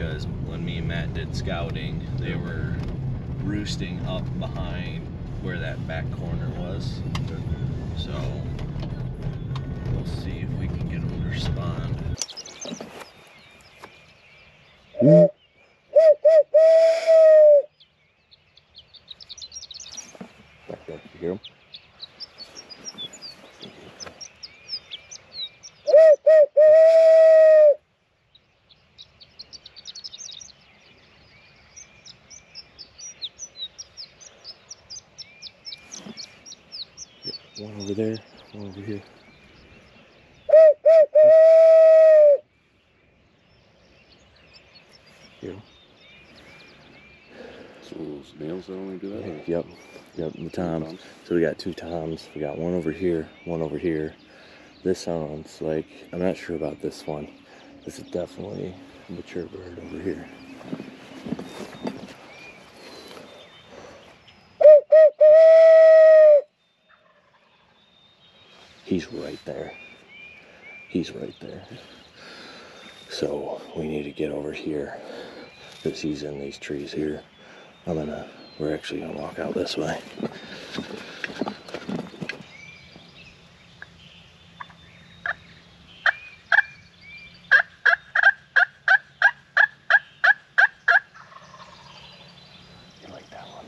because when me and Matt did scouting, they were roosting up behind where that back corner was. So we'll see if we can get them to respond. One over there, one over here. Here. So those nails that only do that? Yeah, yep, yep, the toms. So we got two toms. We got one over here, one over here. This sounds like, I'm not sure about this one. This is definitely a mature bird over here. He's right there. He's right there. So we need to get over here because he's in these trees here. We're actually gonna walk out this way. You like that one?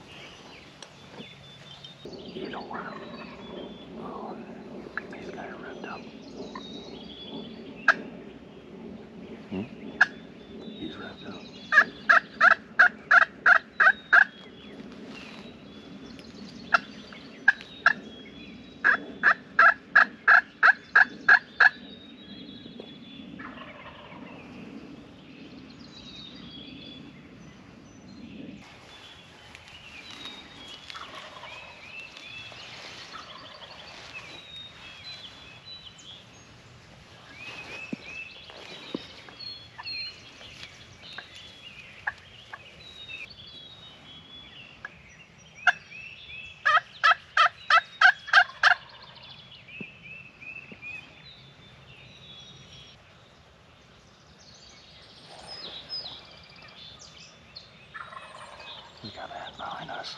You don't want him. We got a head behind us.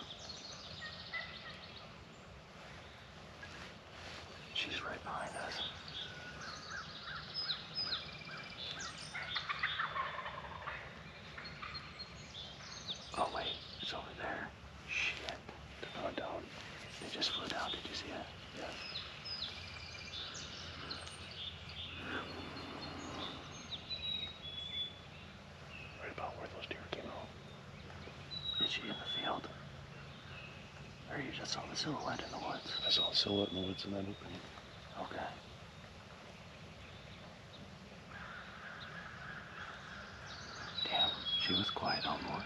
She's right behind us. Oh wait, it's over there. Shit, they fell down. They just flew down, did you see it? Yeah. She in the field? Or you just saw the silhouette in the woods? I saw the silhouette in the woods in that opening. Okay. Damn, she was quiet all morning.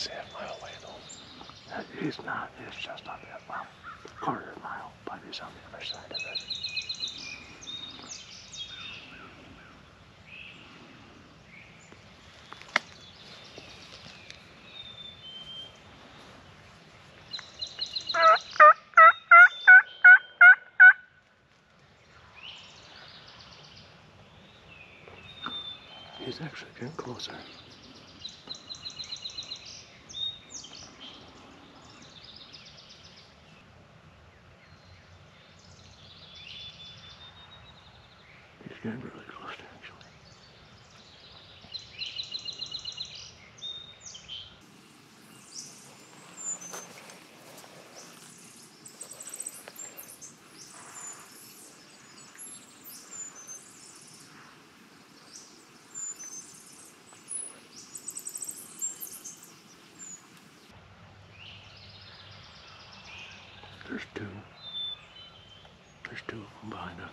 He's half mile away though. He's not, he's just on that mile. A quarter of a mile, but he's on the other side of it. He's actually getting closer. He's getting really close to actually. There's two. There's two of them behind us.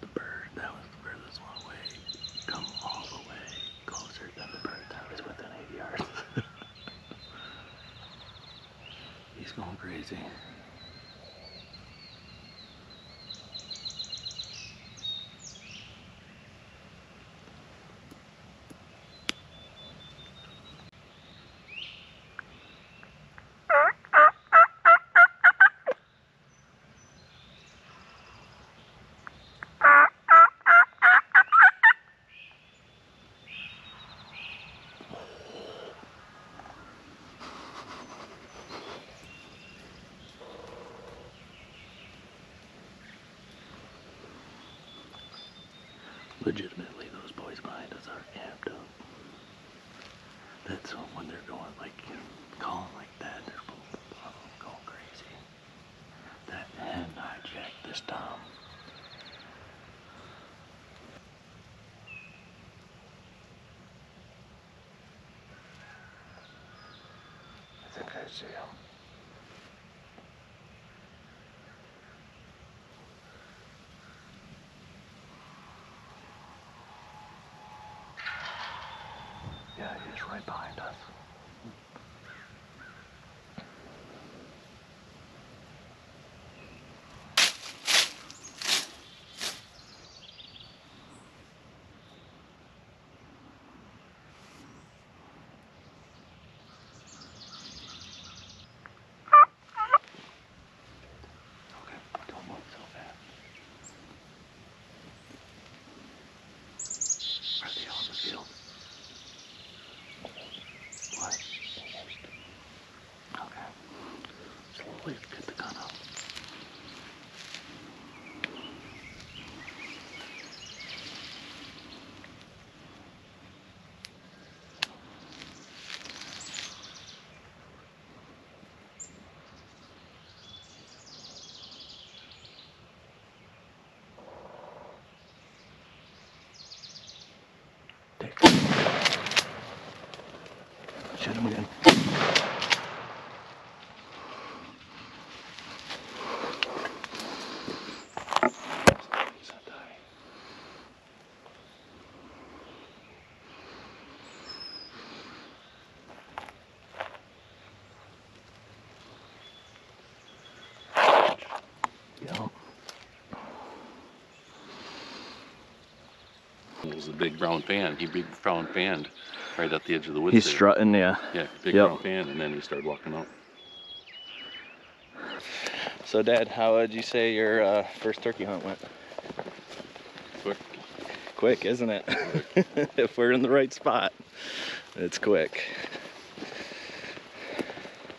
The bird that was furthest this one away come all the way closer than the bird that was within 8 yards. He's going crazy. Legitimately, those boys behind us are amped up. That's when they're going, like, you know, calling like that, they're going crazy. That hen hijacked this tom. I think I see him. Yeah, he's right behind us. Please get the gun out. Take it. Shoot him again. Was a big brown fan. He big brown fanned right at the edge of the woods. He's there. Strutting, yeah. Yeah, big brown fan, and then he started walking out. So, Dad, how would you say your first turkey hunt went? Quick. Quick, isn't it? Quick. If we're in the right spot, it's quick.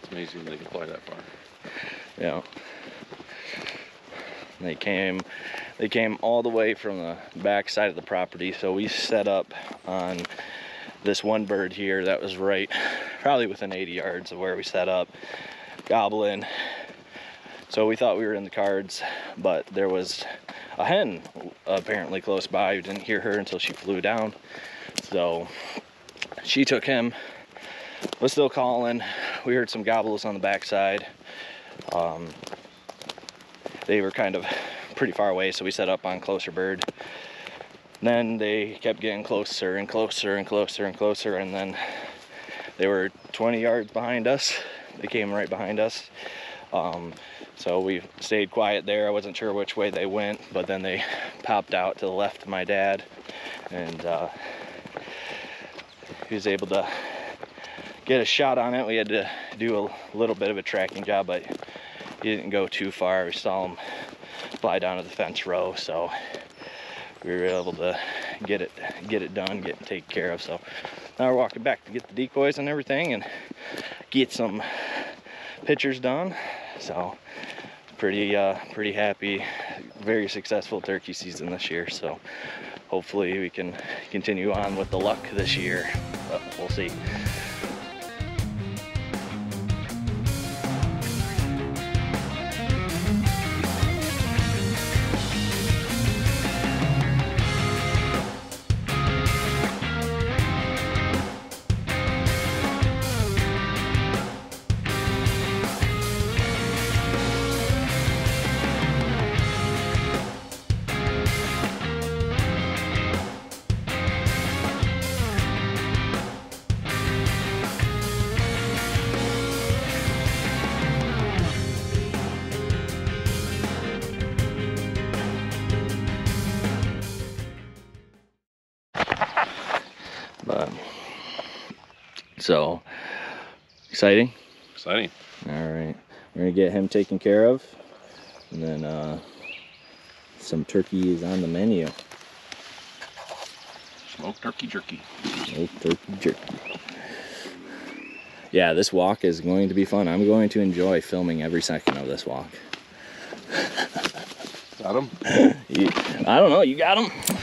It's amazing they can fly that far. Yeah. They came all the way from the back side of the property. So we set up on this one bird here that was right, probably within 80 yards of where we set up, gobbling. So we thought we were in the cards, but there was a hen apparently close by. We didn't hear her until she flew down. So she took him, was still calling. We heard some gobbles on the backside. They were kind of pretty far away, so we set up on closer bird. And then they kept getting closer and closer and closer and closer, and then they were 20 yards behind us. They came right behind us. So we stayed quiet there. I wasn't sure which way they went, but then they popped out to the left of my dad, and he was able to get a shot on it. We had to do a little bit of a tracking job, but he didn't go too far. We saw him fly down to the fence row, so we were able to get it done, get it taken care of. So now we're walking back to get the decoys and everything and get some pictures done. So pretty happy, very successful turkey season this year. So hopefully we can continue on with the luck this year, but we'll see. So exciting. Exciting. All right, we're gonna get him taken care of, and then some turkey is on the menu. Smoked turkey jerky. Smoked turkey jerky. Yeah, this walk is going to be fun. I'm going to enjoy filming every second of this walk. Got him? I don't know. You got him?